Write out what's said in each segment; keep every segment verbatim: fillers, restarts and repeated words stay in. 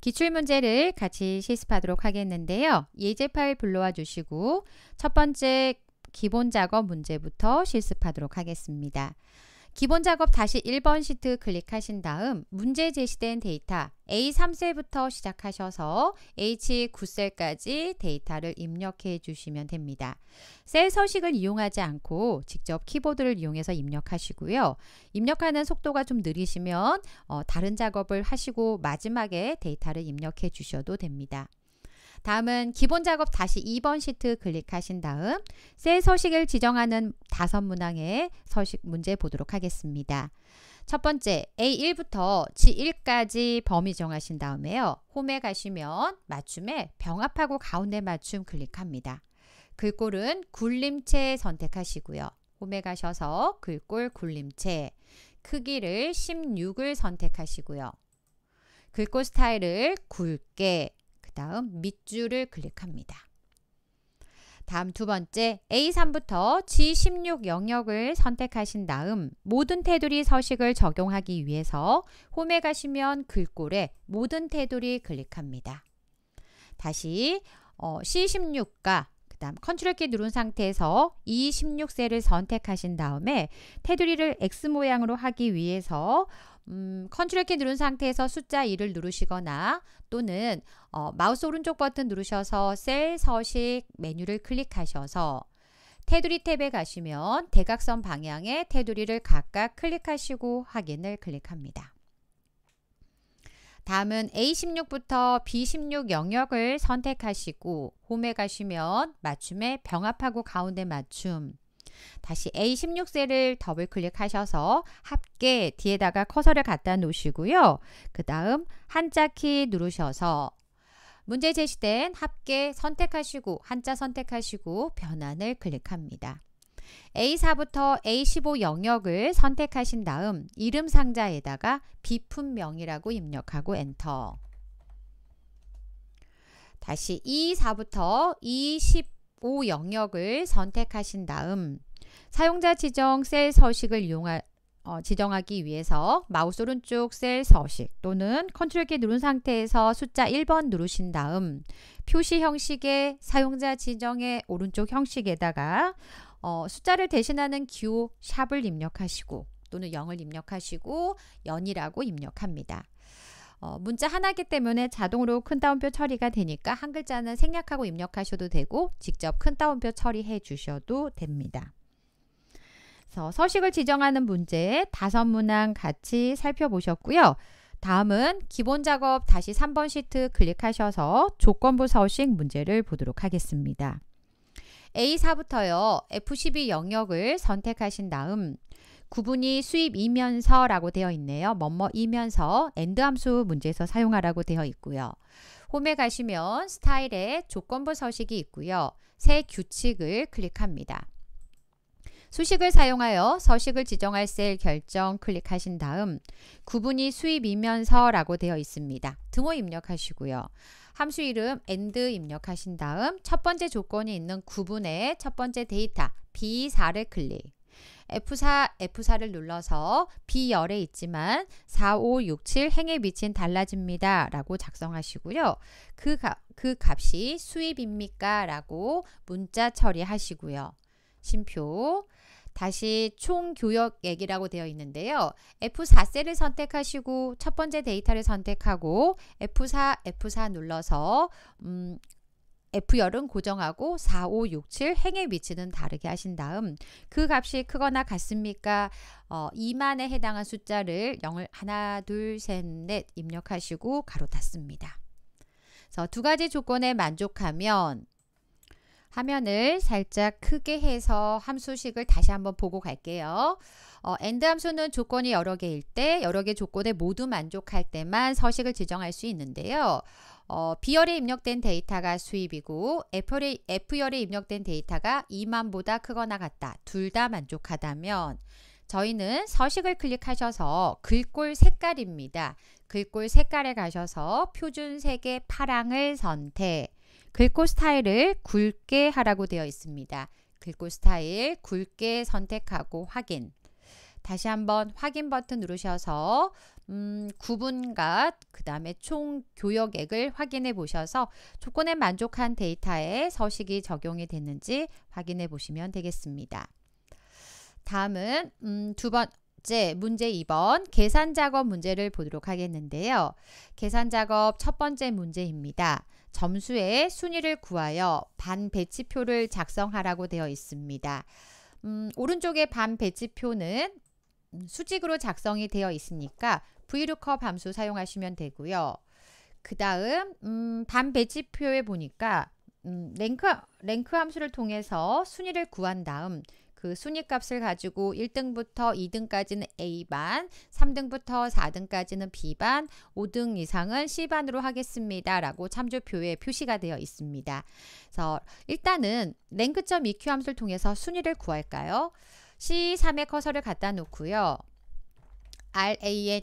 기출문제를 같이 실습하도록 하겠는데요. 예제 파일 불러와 주시고 첫 번째 기본 작업 문제부터 실습하도록 하겠습니다. 기본 작업 다시 일 번 시트 클릭하신 다음 문제 제시된 데이터 에이 삼 셀부터 시작하셔서 에이치 구 셀까지 데이터를 입력해 주시면 됩니다. 셀 서식을 이용하지 않고 직접 키보드를 이용해서 입력하시고요. 입력하는 속도가 좀 느리시면 어, 다른 작업을 하시고 마지막에 데이터를 입력해 주셔도 됩니다. 다음은 기본 작업 다시 이 번 시트 클릭하신 다음 셀 서식을 지정하는 다섯 문항의 서식 문제 보도록 하겠습니다. 첫 번째 에이 일부터 지 일까지 범위 정하신 다음에요. 홈에 가시면 맞춤에 병합하고 가운데 맞춤 클릭합니다. 글꼴은 굴림체 선택하시고요. 홈에 가셔서 글꼴 굴림체, 크기를 십육을 선택하시고요. 글꼴 스타일을 굵게, 다음 밑줄을 클릭합니다. 다음 두 번째 에이 삼부터 지 십육 영역을 선택하신 다음 모든 테두리 서식을 적용하기 위해서 홈에 가시면 글꼴에 모든 테두리 클릭합니다. 다시 어, 씨 십육과 그 다음 컨트롤 키 누른 상태에서 이 십육 셀을 선택하신 다음에 테두리를 X 모양으로 하기 위해서 음, 컨트롤 키 누른 상태에서 숫자 이를 누르시거나 또는 어, 마우스 오른쪽 버튼 누르셔서 셀 서식 메뉴를 클릭하셔서 테두리 탭에 가시면 대각선 방향의 테두리를 각각 클릭하시고 확인을 클릭합니다. 다음은 에이 십육부터 비 십육 영역을 선택하시고 홈에 가시면 맞춤에 병합하고 가운데 맞춤, 다시 에이 십육 셀을 더블 클릭하셔서 합계 뒤에다가 커서를 갖다 놓으시고요. 그 다음 한자키 누르셔서 문제 제시된 합계 선택하시고 한자 선택하시고 변환을 클릭합니다. 에이 사부터 에이 십오 영역을 선택하신 다음 이름 상자에다가 비품명이라고 입력하고 엔터. 다시 이 사부터 이 십오 영역을 선택하신 다음 사용자 지정 셀 서식을 이용하, 어, 지정하기 위해서 마우스 오른쪽 셀 서식 또는 컨트롤 키 누른 상태에서 숫자 일 번 누르신 다음 표시 형식의 사용자 지정의 오른쪽 형식에다가 어, 숫자를 대신하는 기호 샵을 입력하시고 또는 영을 입력하시고 연이라고 입력합니다. 어, 문자 하나이기 때문에 자동으로 큰 따옴표 처리가 되니까 한 글자는 생략하고 입력하셔도 되고 직접 큰 따옴표 처리해 주셔도 됩니다. 그래서 서식을 지정하는 문제 다섯 문항 같이 살펴보셨고요. 다음은 기본 작업 다시 삼 번 시트 클릭하셔서 조건부 서식 문제를 보도록 하겠습니다. 에이 사부터요. 에프 십이 영역을 선택하신 다음 구분이 수입이면서 라고 되어 있네요. 뭐뭐이면서 엔드 함수 문제에서 사용하라고 되어 있고요. 홈에 가시면 스타일에 조건부 서식이 있고요. 새 규칙을 클릭합니다. 수식을 사용하여 서식을 지정할 셀 결정 클릭하신 다음 구분이 수입이면서 라고 되어 있습니다. 등호 입력하시고요. 함수 이름 엔드 입력하신 다음 첫 번째 조건이 있는 구분의 첫 번째 데이터 비 사를 클릭, 에프 사, 에프 사를 눌러서 B열에 있지만 사, 오, 육, 칠 행의 위치는 달라집니다. 라고 작성하시고요. 그, 가, 그 값이 수입입니까? 라고 문자 처리하시고요. 심표, 다시 총교역액이라고 되어 있는데요. 에프 사 셀을 선택하시고 첫 번째 데이터를 선택하고 에프 사, 에프 사 눌러서 음, F열은 고정하고 사, 오, 육, 칠 행의 위치는 다르게 하신 다음 그 값이 크거나 같습니까? 어, 이만에 해당한 숫자를 영을 하나, 둘, 셋, 넷 입력하시고 가로 닫습니다. 그래서 두 가지 조건에 만족하면 화면을 살짝 크게 해서 함수식을 다시 한번 보고 갈게요. 어, 엔드 함수는 조건이 여러 개일 때 여러 개 조건에 모두 만족할 때만 서식을 지정할 수 있는데요. 어, B열에 입력된 데이터가 수입이고 F열에, F열에 입력된 데이터가 이만보다 크거나 같다. 둘 다 만족하다면 저희는 서식을 클릭하셔서 글꼴 색깔입니다. 글꼴 색깔에 가셔서 표준색의 파랑을 선택. 글꼴 스타일을 굵게 하라고 되어 있습니다. 글꼴 스타일 굵게 선택하고 확인. 다시 한번 확인 버튼 누르셔서 음, 구분값 그 다음에 총 교역액을 확인해 보셔서 조건에 만족한 데이터에 서식이 적용이 됐는지 확인해 보시면 되겠습니다. 다음은 음, 두 번 문제 이 번 계산작업 문제를 보도록 하겠는데요. 계산작업 첫 번째 문제입니다. 점수의 순위를 구하여 반 배치표를 작성하라고 되어 있습니다. 음, 오른쪽에 반 배치표는 수직으로 작성이 되어 있으니까 브이루컵 함수 사용하시면 되고요. 그 다음 음, 반 배치표에 보니까 음, 랭크, 랭크 함수를 통해서 순위를 구한 다음 그 순위값을 가지고 일 등부터 이 등까지는 A반, 삼 등부터 사 등까지는 B반, 오 등 이상은 C반으로 하겠습니다. 라고 참조표에 표시가 되어 있습니다. 그래서 일단은 랭크.이큐 함수를 통해서 순위를 구할까요? 씨 삼에 커서를 갖다 놓고요. ran,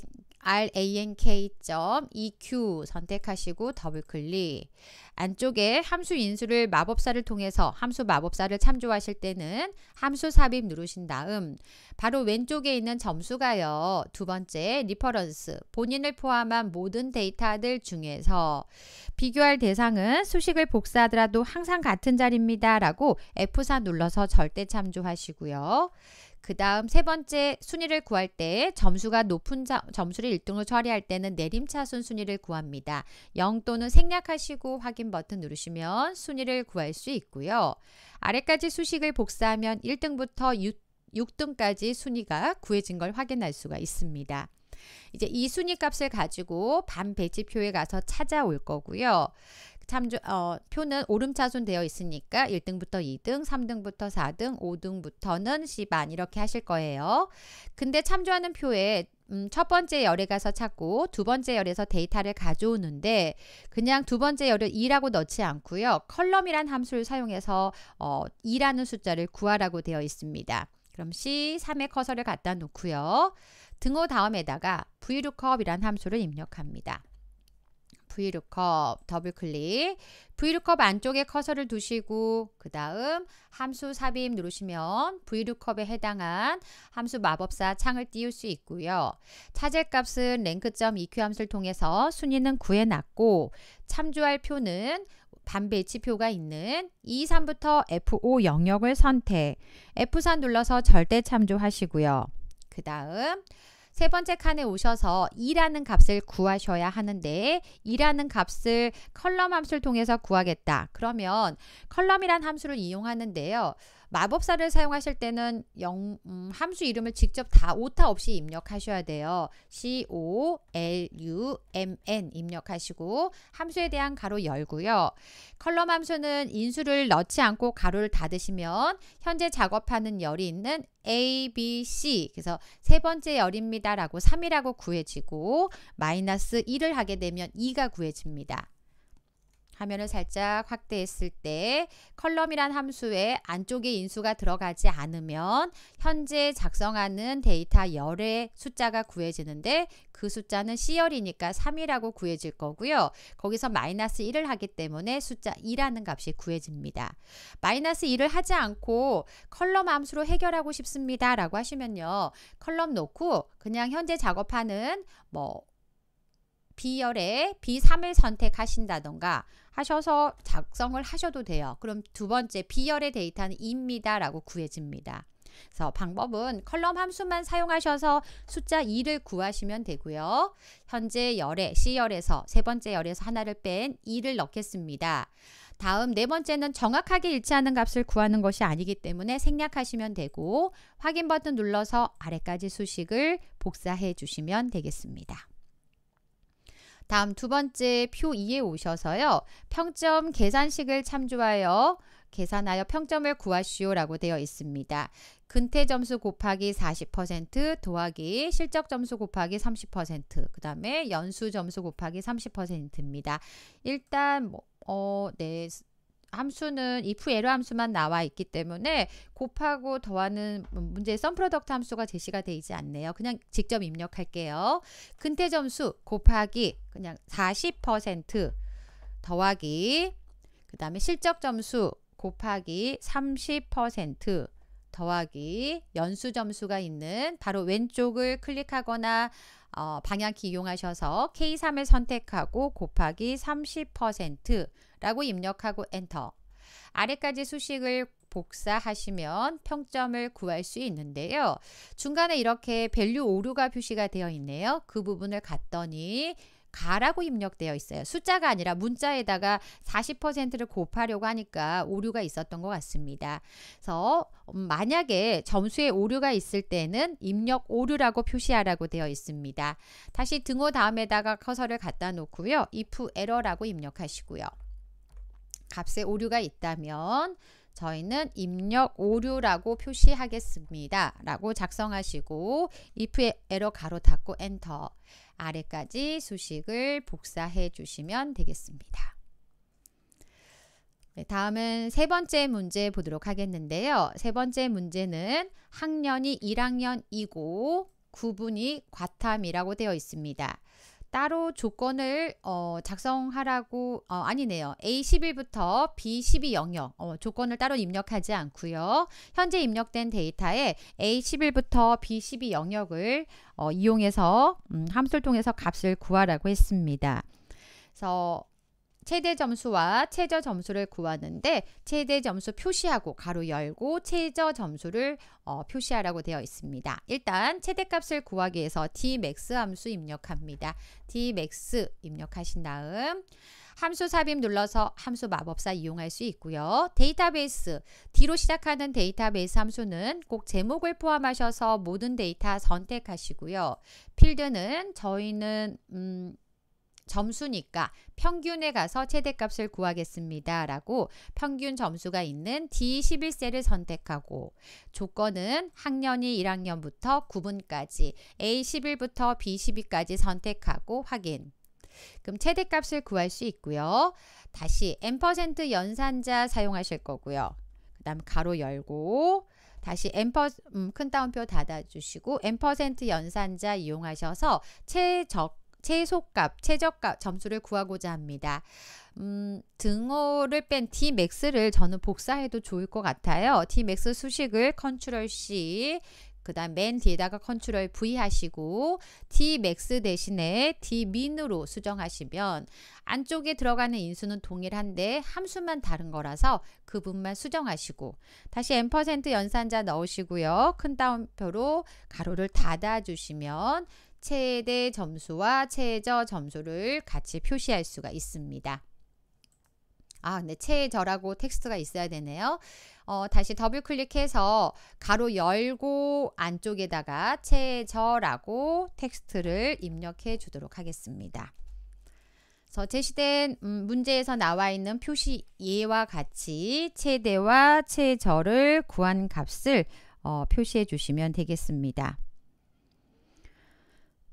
랭크.이큐 선택하시고 더블클릭. 안쪽에 함수 인수를 마법사를 통해서 함수 마법사를 참조하실 때는 함수 삽입 누르신 다음 바로 왼쪽에 있는 점수가요. 두 번째 리퍼런스 본인을 포함한 모든 데이터들 중에서 비교할 대상은 수식을 복사하더라도 항상 같은 자리입니다. 라고 에프 사 눌러서 절대 참조하시고요. 그 다음 세 번째 순위를 구할 때 점수가 높은 자, 점수를 일 등으로 처리할 때는 내림차순 순위를 구합니다. 영 또는 생략하시고 확인 버튼 누르시면 순위를 구할 수 있고요. 아래까지 수식을 복사하면 일 등부터 육, 육 등까지 순위가 구해진 걸 확인할 수가 있습니다. 이제 이 순위 값을 가지고 반 배치표에 가서 찾아올 거고요. 참조, 어, 표는 오름차순 되어 있으니까 일 등부터 이 등, 삼 등부터 사 등, 오 등부터는 C반 이렇게 하실 거예요. 근데 참조하는 표에 음, 첫 번째 열에 가서 찾고 두 번째 열에서 데이터를 가져오는데 그냥 두 번째 열을 이라고 넣지 않고요. 컬럼이란 함수를 사용해서 어, 이라는 숫자를 구하라고 되어 있습니다. 그럼 씨 삼에 커서를 갖다 놓고요. 등호 다음에다가 브이루컵이란 함수를 입력합니다. 브이루컵 더블클릭, 브이루컵 안쪽에 커서를 두시고 그 다음 함수 삽입 누르시면 브이루컵에 해당한 함수 마법사 창을 띄울 수 있고요. 찾을 값은 랭크.이큐 함수를 통해서 순위는 구해놨고 참조할 표는 반 배치표가 있는 이, 삼부터 에프 오 영역을 선택, 에프 사 눌러서 절대 참조하시고요. 그 다음 세 번째 칸에 오셔서 이라는 값을 구하셔야 하는데 이라는 값을 컬럼 함수를 통해서 구하겠다. 그러면 컬럼이란 함수를 이용하는데요. 마법사를 사용하실 때는 영, 음, 함수 이름을 직접 다 오타 없이 입력하셔야 돼요. 씨 오 엘 유 엠 엔 입력하시고 함수에 대한 가로 열고요. 컬럼 함수는 인수를 넣지 않고 가로를 닫으시면 현재 작업하는 열이 있는 A, B, C 그래서 세 번째 열입니다 라고 삼이라고 구해지고 마이너스 일을 하게 되면 이가 구해집니다. 화면을 살짝 확대했을 때 컬럼이란 함수에 안쪽에 인수가 들어가지 않으면 현재 작성하는 데이터 열의 숫자가 구해지는데 그 숫자는 C열이니까 삼이라고 구해질 거고요. 거기서 마이너스 일을 하기 때문에 숫자 이라는 값이 구해집니다. 마이너스 일을 하지 않고 컬럼 함수로 해결하고 싶습니다. 라고 하시면요. 컬럼 놓고 그냥 현재 작업하는 뭐 B열에 비 삼을 선택하신다던가 하셔서 작성을 하셔도 돼요. 그럼 두 번째 B열의 데이터는 이입니다. 라고 구해집니다. 그래서 방법은 컬럼 함수만 사용하셔서 숫자 이를 구하시면 되고요. 현재 열에 C열에서 세 번째 열에서 하나를 뺀 이를 넣겠습니다. 다음 네 번째는 정확하게 일치하는 값을 구하는 것이 아니기 때문에 생략하시면 되고 확인 버튼 눌러서 아래까지 수식을 복사해 주시면 되겠습니다. 다음 두 번째 표 이에 오셔서요. 평점 계산식을 참조하여 계산하여 평점을 구하시오 라고 되어 있습니다. 근태 점수 곱하기 사십 퍼센트 더하기 실적 점수 곱하기 삼십 퍼센트 그 다음에 연수 점수 곱하기 삼십 퍼센트입니다. 일단 뭐, 어, 네, 함수는 if 에러 함수만 나와 있기 때문에 곱하고 더하는 문제의 썸프로덕트 함수가 제시가 되지 않네요. 그냥 직접 입력할게요. 근태 점수 곱하기 그냥 사십 퍼센트 더하기 그 다음에 실적 점수 곱하기 삼십 퍼센트 더하기 연수 점수가 있는 바로 왼쪽을 클릭하거나 어, 방향키 이용하셔서 케이 삼을 선택하고 곱하기 삼십 퍼센트라고 입력하고 엔터. 아래까지 수식을 복사하시면 평점을 구할 수 있는데요. 중간에 이렇게 밸류 오류가 표시가 되어 있네요. 그 부분을 갔더니 가라고 입력되어 있어요. 숫자가 아니라 문자에다가 사십 퍼센트를 곱하려고 하니까 오류가 있었던 것 같습니다. 그래서 만약에 점수에 오류가 있을 때는 입력 오류라고 표시하라고 되어 있습니다. 다시 등호 다음에다가 커서를 갖다 놓고요. if error라고 입력하시고요. 값에 오류가 있다면 저희는 입력 오류라고 표시하겠습니다. 라고 작성하시고 if 에러 가로 닫고 엔터. 아래까지 수식을 복사해 주시면 되겠습니다. 네, 다음은 세 번째 문제 보도록 하겠는데요. 세 번째 문제는 학년이 일 학년이고 구분이 과탐이라고 되어 있습니다. 따로 조건을 어, 작성하라고 어, 아니네요. 에이 십일부터 비 십이 영역 어, 조건을 따로 입력하지 않고요. 현재 입력된 데이터에 에이 십일부터 비 십이 영역을 어, 이용해서 음, 함수를 통해서 값을 구하라고 했습니다. 그래서 최대 점수와 최저 점수를 구하는데 최대 점수 표시하고 가로 열고 최저 점수를 어, 표시하라고 되어 있습니다. 일단 최대값을 구하기 위해서 dmax 함수 입력합니다. dmax 입력하신 다음 함수 삽입 눌러서 함수 마법사 이용할 수 있고요. 데이터베이스 D로 시작하는 데이터베이스 함수는 꼭 제목을 포함하셔서 모든 데이터 선택하시고요. 필드는 저희는 음. 점수니까 평균에 가서 최대값을 구하겠습니다. 라고 평균 점수가 있는 디 십일 셀을 선택하고 조건은 학년이 일 학년부터 구분까지 에이 십일부터 비 십이까지 선택하고 확인. 그럼 최대값을 구할 수 있고요. 다시 엠 퍼센트 연산자 사용하실 거고요. 그 다음 가로 열고 다시 M, 음, 큰 따옴표 닫아주시고 엠 퍼센트 연산자 이용하셔서 최적 최소값, 최저값 점수를 구하고자 합니다. 음, 등호를 뺀 dmax를 저는 복사해도 좋을 것 같아요. dmax 수식을 컨트롤 씨, 그 다음 맨 뒤에다가 컨트롤 브이 하시고 dmax 대신에 dmin으로 수정하시면 안쪽에 들어가는 인수는 동일한데 함수만 다른 거라서 그 부분만 수정하시고 다시 엠 퍼센트 연산자 넣으시고요. 큰 따옴표로 가로를 닫아주시면 최대 점수와 최저 점수를 같이 표시할 수가 있습니다. 아, 근데 최저라고 텍스트가 있어야 되네요. 어, 다시 더블 클릭해서 가로 열고 안쪽에다가 최저라고 텍스트를 입력해 주도록 하겠습니다. 그래서 제시된 음, 문제에서 나와 있는 표시 예와 같이 최대와 최저를 구한 값을 어, 표시해 주시면 되겠습니다.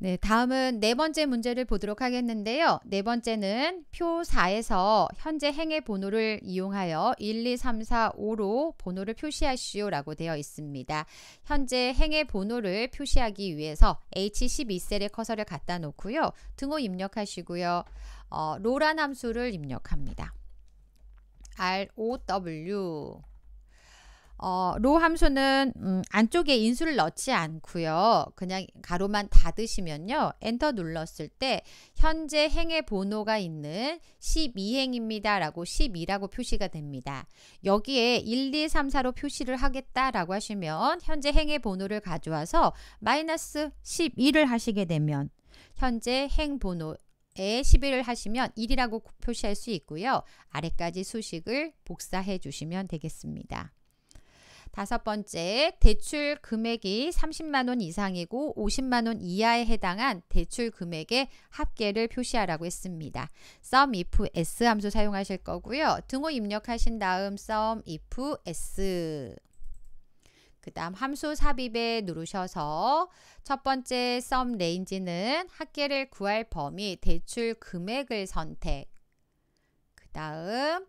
네, 다음은 네 번째 문제를 보도록 하겠는데요. 네 번째는 표 사에서 현재 행의 번호를 이용하여 일, 이, 삼, 사, 오로 번호를 표시하시오 라고 되어 있습니다. 현재 행의 번호를 표시하기 위해서 에이치 십이 셀에 커서를 갖다 놓고요. 등호 입력하시고요. 어, 로란 함수를 입력합니다. 알, 오, 더블유 어, 로 함수는 음, 안쪽에 인수를 넣지 않고요. 그냥 가로만 닫으시면요. 엔터 눌렀을 때 현재 행의 번호가 있는 십이 행입니다. 라고 십이라고 표시가 됩니다. 여기에 일, 이, 삼, 사로 표시를 하겠다라고 하시면 현재 행의 번호를 가져와서 마이너스 십이를 하시게 되면 현재 행 번호 에 십일을 하시면 일이라고 표시할 수 있고요. 아래까지 수식을 복사해 주시면 되겠습니다. 다섯 번째, 대출 금액이 삼십만 원 이상이고 오십만 원 이하에 해당한 대출 금액의 합계를 표시하라고 했습니다. sum if s 함수 사용하실 거고요. 등호 입력하신 다음 sum if s 그 다음 함수 삽입에 누르셔서 첫 번째 sum range는 합계를 구할 범위 대출 금액을 선택 그 다음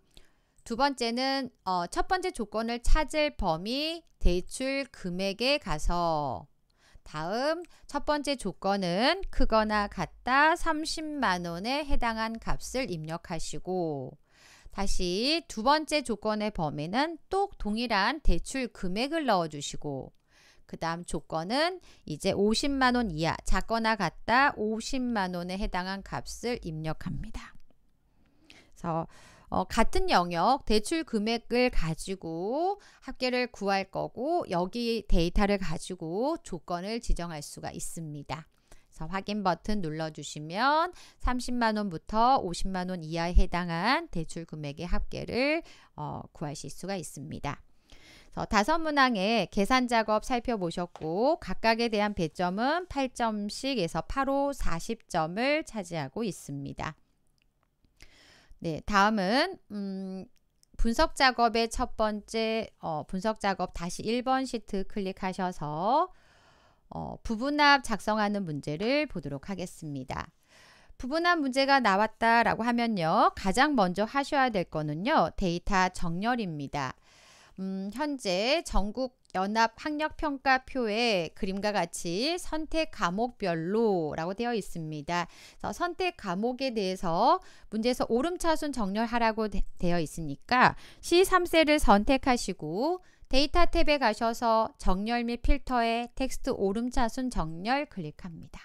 두 번째는 어, 첫 번째 조건을 찾을 범위 대출 금액에 가서 다음 첫 번째 조건은 크거나 같다 삼십만 원에 해당한 값을 입력하시고 다시 두 번째 조건의 범위는 또 동일한 대출 금액을 넣어주시고, 그 다음 조건은 이제 오십만 원 이하, 작거나 같다 오십만 원에 해당한 값을 입력합니다. 그래서 어, 같은 영역 대출 금액을 가지고 합계를 구할 거고, 여기 데이터를 가지고 조건을 지정할 수가 있습니다. 그래서 확인 버튼 눌러주시면 삼십만 원부터 오십만 원 이하에 해당한 대출 금액의 합계를 어, 구하실 수가 있습니다. 그래서 다섯 문항의 계산 작업 살펴보셨고, 각각에 대한 배점은 팔 점씩에서 팔, 오, 사십 점을 차지하고 있습니다. 네, 다음은 음, 분석 작업의 첫 번째 어, 분석 작업 다시 일 번 시트 클릭하셔서 어, 부분합 작성하는 문제를 보도록 하겠습니다. 부분합 문제가 나왔다라고 하면요, 가장 먼저 하셔야 될 거는요, 데이터 정렬입니다. 음, 현재 전국 연합 학력 평가표에 그림과 같이 선택 과목별로 라고 되어 있습니다. 그래서 선택 과목에 대해서 문제에서 오름차순 정렬하라고 되, 되어 있으니까 씨 삼 셀을 선택하시고 데이터 탭에 가셔서 정렬 및 필터에 텍스트 오름차순 정렬 클릭합니다.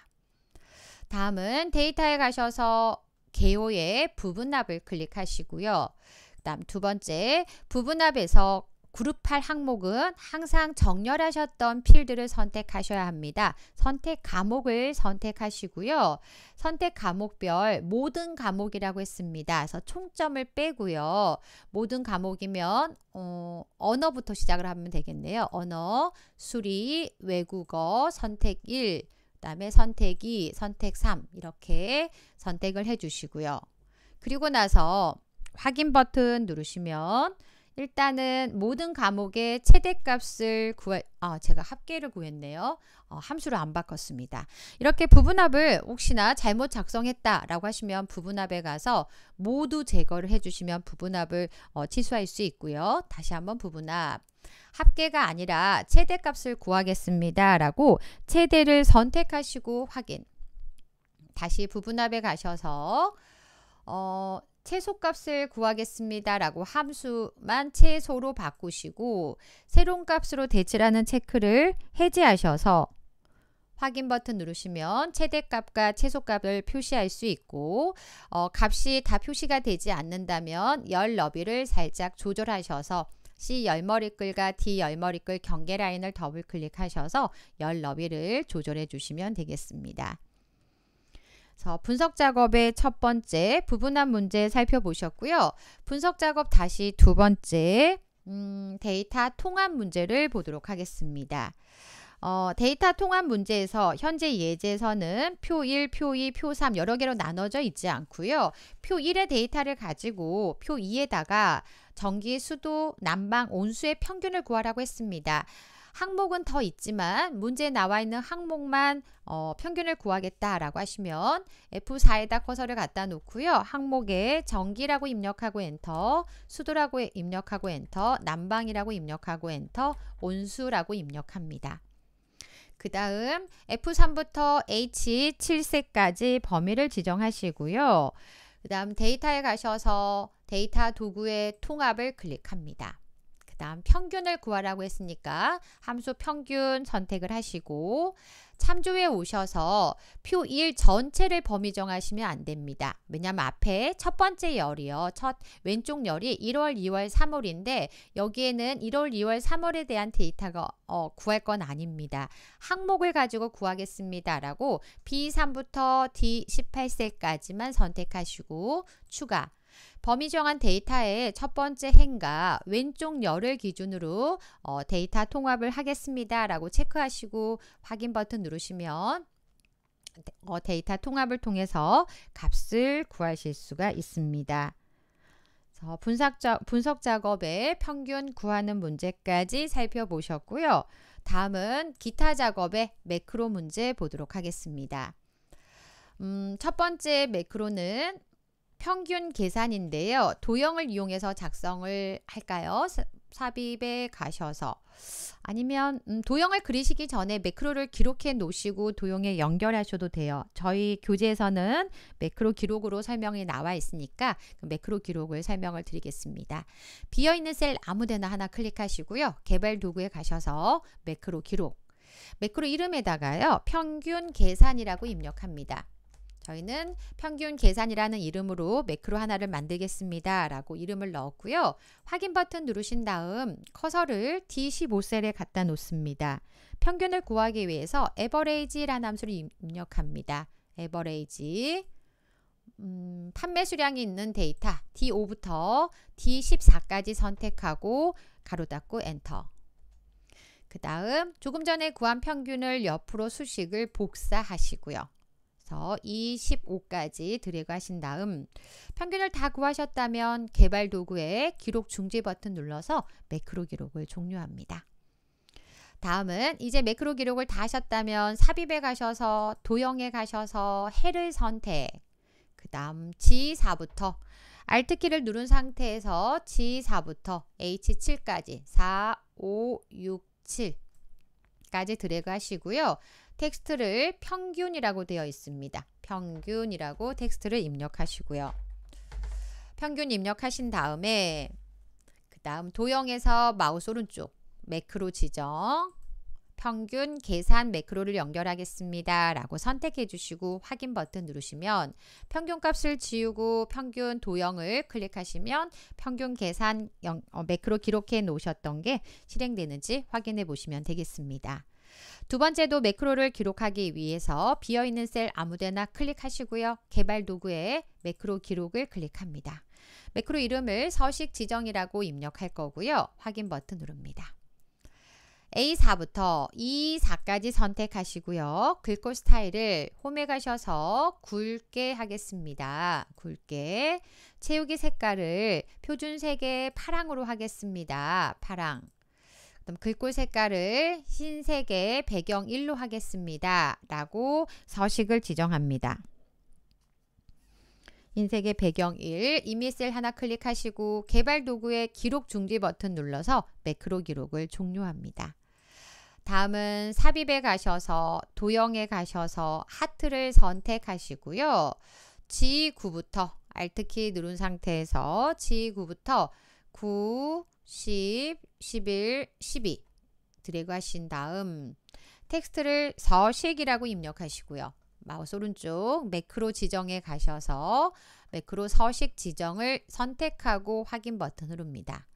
다음은 데이터에 가셔서 개요의 부분합을 클릭하시고요. 그 다음 두 번째 부분합에서 그룹할 항목은 항상 정렬하셨던 필드를 선택하셔야 합니다. 선택 과목을 선택하시고요. 선택 과목별 모든 과목이라고 했습니다. 그래서 총점을 빼고요. 모든 과목이면 어, 언어부터 시작을 하면 되겠네요. 언어, 수리, 외국어, 선택 일, 그 다음에 선택 이, 선택 삼 이렇게 선택을 해주시고요. 그리고 나서 확인 버튼 누르시면 일단은 모든 과목의 최대값을 구할, 아, 제가 합계를 구했네요. 어, 함수를 안 바꿨습니다. 이렇게 부분합을 혹시나 잘못 작성했다라고 하시면 부분합에 가서 모두 제거를 해주시면 부분합을 어, 취소할 수 있고요. 다시 한번 부분합. 합계가 아니라 최대값을 구하겠습니다. 라고 최대를 선택하시고 확인. 다시 부분합에 가셔서 어, 최소값을 구하겠습니다 라고 함수만 최소로 바꾸시고 새로운 값으로 대체하는 체크를 해제하셔서 확인 버튼 누르시면 최대값과 최소값을 표시할 수 있고, 어, 값이 다 표시가 되지 않는다면 열 너비를 살짝 조절하셔서 C 열머리글과 D 열머리글 경계 라인을 더블 클릭하셔서 열 너비를 조절해 주시면 되겠습니다. 분석 작업의 첫 번째 부분합 문제 살펴보셨고요. 분석 작업 다시 두 번째 음, 데이터 통합 문제를 보도록 하겠습니다. 어, 데이터 통합 문제에서 현재 예제에서는 표 일, 표 이, 표 삼 여러 개로 나눠져 있지 않고요. 표 일의 데이터를 가지고 표 이에다가 전기, 수도, 난방, 온수의 평균을 구하라고 했습니다. 항목은 더 있지만 문제에 나와 있는 항목만 어, 평균을 구하겠다라고 하시면 에프 사에다 커서를 갖다 놓고요. 항목에 전기라고 입력하고 엔터, 수도라고 입력하고 엔터, 난방이라고 입력하고 엔터, 온수라고 입력합니다. 그 다음 에프 삼부터 에이치 칠 셀까지 범위를 지정하시고요. 그 다음 데이터에 가셔서 데이터 도구의 통합을 클릭합니다. 다음 평균을 구하라고 했으니까 함수 평균 선택을 하시고 참조에 오셔서 표 일 전체를 범위 정하시면 안 됩니다. 왜냐하면 앞에 첫 번째 열이요. 첫 왼쪽 열이 일월, 이월, 삼월인데 여기에는 일월, 이월, 삼월에 대한 데이터가 어, 구할 건 아닙니다. 항목을 가지고 구하겠습니다. 라고 비 삼부터 디 십팔 셀까지만 선택하시고 추가. 범위 정한 데이터의 첫 번째 행과 왼쪽 열을 기준으로 어, 데이터 통합을 하겠습니다 라고 체크하시고 확인 버튼 누르시면 어, 데이터 통합을 통해서 값을 구하실 수가 있습니다. 그래서 분석, 자, 분석 작업의 평균 구하는 문제까지 살펴보셨고요. 다음은 기타 작업의 매크로 문제 보도록 하겠습니다. 음, 첫 번째 매크로는 평균 계산인데요. 도형을 이용해서 작성을 할까요? 삽입에 가셔서 아니면 음, 도형을 그리시기 전에 매크로를 기록해 놓으시고 도형에 연결하셔도 돼요. 저희 교재에서는 매크로 기록으로 설명이 나와 있으니까 그 매크로 기록을 설명을 드리겠습니다. 비어있는 셀 아무데나 하나 클릭하시고요. 개발 도구에 가셔서 매크로 기록, 매크로 이름에다가요 평균 계산이라고 입력합니다. 저희는 평균 계산이라는 이름으로 매크로 하나를 만들겠습니다 라고 이름을 넣었고요. 확인 버튼 누르신 다음 커서를 디 십오 셀에 갖다 놓습니다. 평균을 구하기 위해서 average라는 함수를 입력합니다. average 음, 판매 수량이 있는 데이터 디 오부터 디 십사까지 선택하고 가로 닫고 엔터. 그 다음 조금 전에 구한 평균을 옆으로 수식을 복사하시고요. 이십오까지 드래그 하신 다음 평균을 다 구하셨다면 개발 도구에 기록 중지 버튼 눌러서 매크로 기록을 종료합니다. 다음은 이제 매크로 기록을 다 하셨다면 삽입에 가셔서 도형에 가셔서 해를 선택, 그 다음 지 사부터 알트키를 누른 상태에서 지 사부터 에이치 칠까지 사, 오, 육, 칠까지 드래그 하시고요. 텍스트를 평균이라고 되어 있습니다. 평균이라고 텍스트를 입력하시고요. 평균 입력하신 다음에 그 다음 도형에서 마우스 오른쪽 매크로 지정, 평균 계산 매크로를 연결하겠습니다 라고 선택해 주시고 확인 버튼 누르시면 평균 값을 지우고 평균 도형을 클릭하시면 평균 계산 영, 어, 매크로 기록해 놓으셨던 게 실행되는지 확인해 보시면 되겠습니다. 두 번째도 매크로를 기록하기 위해서 비어있는 셀 아무데나 클릭하시고요. 개발 도구에 매크로 기록을 클릭합니다. 매크로 이름을 서식 지정이라고 입력할 거고요. 확인 버튼 누릅니다. 에이 사부터 이 사까지 선택하시고요. 글꼴 스타일을 홈에 가셔서 굵게 하겠습니다. 굵게 채우기 색깔을 표준색의 파랑으로 하겠습니다. 파랑. 그럼 글꼴 색깔을 흰색의 배경 일로 하겠습니다 라고 서식을 지정합니다. 흰색의 배경 일, 이미 셀 하나 클릭하시고 개발 도구의 기록 중지 버튼 눌러서 매크로 기록을 종료합니다. 다음은 삽입에 가셔서 도형에 가셔서 하트를 선택하시고요. 지 구부터 알트키 누른 상태에서 지 구부터 구, 십, 십일, 십이 드래그 하신 다음 텍스트를 서식이라고 입력하시고요. 마우스 오른쪽 매크로 지정에 가셔서 매크로 서식 지정을 선택하고 확인 버튼 누릅니다.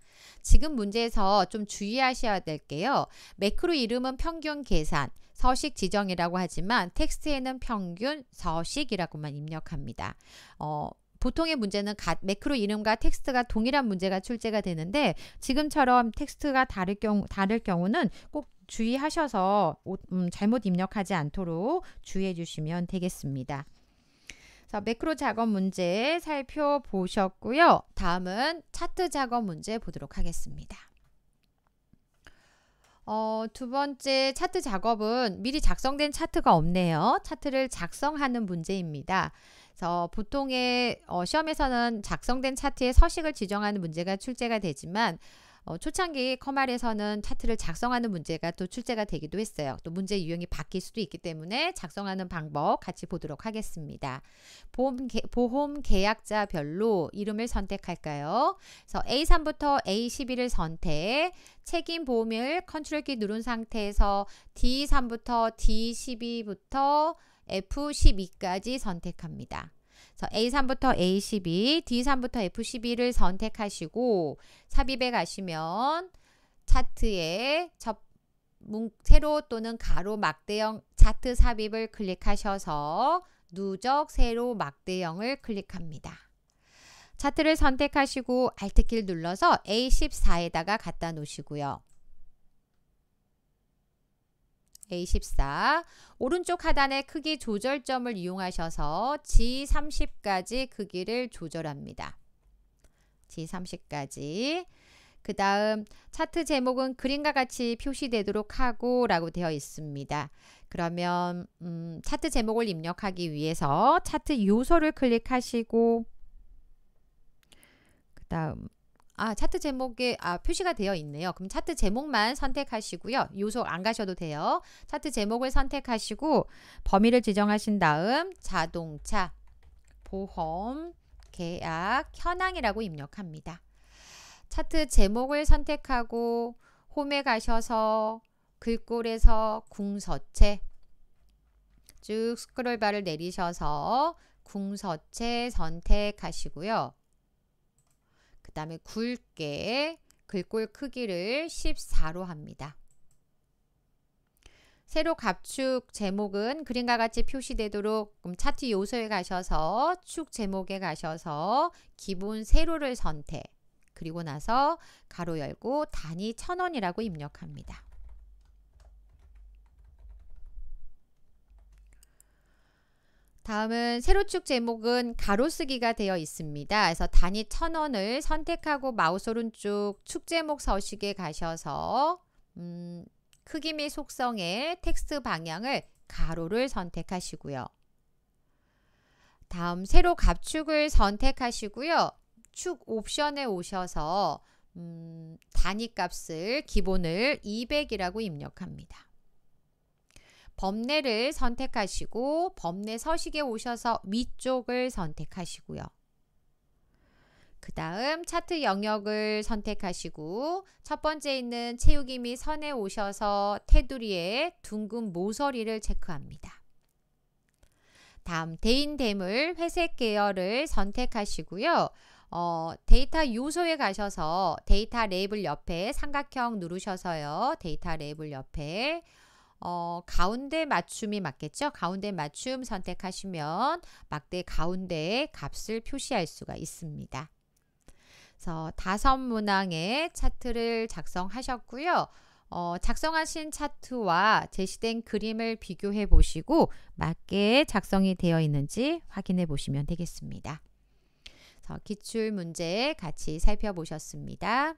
지금 문제에서 좀 주의하셔야 될 게요. 매크로 이름은 평균 계산, 서식 지정이라고 하지만 텍스트에는 평균 서식이라고만 입력합니다. 어, 보통의 문제는 가, 매크로 이름과 텍스트가 동일한 문제가 출제가 되는데 지금처럼 텍스트가 다를, 경우, 다를 경우는 꼭 주의하셔서 오, 음, 잘못 입력하지 않도록 주의해 주시면 되겠습니다. 자, 매크로 작업 문제 살펴보셨고요. 다음은 차트 작업 문제 보도록 하겠습니다. 어, 두 번째 차트 작업은 미리 작성된 차트가 없네요. 차트를 작성하는 문제입니다. 그래서 보통의 어, 시험에서는 작성된 차트의 서식을 지정하는 문제가 출제가 되지만 어, 초창기 컴활에서는 차트를 작성하는 문제가 또 출제가 되기도 했어요. 또 문제 유형이 바뀔 수도 있기 때문에 작성하는 방법 같이 보도록 하겠습니다. 보험, 개, 보험 계약자별로 이름을 선택할까요? 그래서 에이 삼부터 에이 십일을 선택, 책임 보험을 컨트롤 키 누른 상태에서 디 삼부터 디 십이부터 에프 십이까지 선택합니다. 에이 삼부터 에이 십이, 디 삼부터 에프 십이를 선택하시고 삽입에 가시면 차트에 접, 문, 세로 또는 가로 막대형 차트 삽입을 클릭하셔서 누적 세로 막대형을 클릭합니다. 차트를 선택하시고 알트키를 눌러서 에이 십사에다가 갖다 놓으시고요. 에이 십사 오른쪽 하단의 크기 조절점을 이용하셔서 지 삼십까지 크기를 조절합니다. 지 삼십까지 그 다음 차트 제목은 그림과 같이 표시되도록 하고 라고 되어 있습니다. 그러면 음, 차트 제목을 입력하기 위해서 차트 요소를 클릭하시고 그 다음 아, 차트 제목에 아, 표시가 되어 있네요. 그럼 차트 제목만 선택하시고요. 요소 안 가셔도 돼요. 차트 제목을 선택하시고 범위를 지정하신 다음 자동차, 보험, 계약, 현황이라고 입력합니다. 차트 제목을 선택하고 홈에 가셔서 글꼴에서 궁서체 쭉 스크롤바를 내리셔서 궁서체 선택하시고요. 그 다음에 굵게 글꼴 크기를 십사로 합니다. 세로 갑축 제목은 그림과 같이 표시되도록 그럼 차트 요소에 가셔서 축 제목에 가셔서 기본 세로를 선택, 그리고 나서 가로 열고 단위 천 원이라고 입력합니다. 다음은 세로축 제목은 가로쓰기가 되어 있습니다. 그래서 단위 천 원을 선택하고 마우스 오른쪽 축 제목 서식에 가셔서 음, 크기 및 속성의 텍스트 방향을 가로를 선택하시고요. 다음 세로 갑축을 선택하시고요. 축 옵션에 오셔서 음, 단위 값을 기본을 이백이라고 입력합니다. 범례를 선택하시고 범례 서식에 오셔서 위쪽을 선택하시고요. 그 다음 차트 영역을 선택하시고 첫 번째 있는 채우기 및 선에 오셔서 테두리에 둥근 모서리를 체크합니다. 다음 대인대물 회색 계열을 선택하시고요. 어, 데이터 요소에 가셔서 데이터 랩을 옆에 삼각형 누르셔서요. 데이터 랩을 옆에 어, 가운데 맞춤이 맞겠죠? 가운데 맞춤 선택하시면 막대 가운데에 값을 표시할 수가 있습니다. 그래서 다섯 문항의 차트를 작성하셨고요. 어, 작성하신 차트와 제시된 그림을 비교해 보시고 맞게 작성이 되어 있는지 확인해 보시면 되겠습니다. 그래서 기출문제 같이 살펴보셨습니다.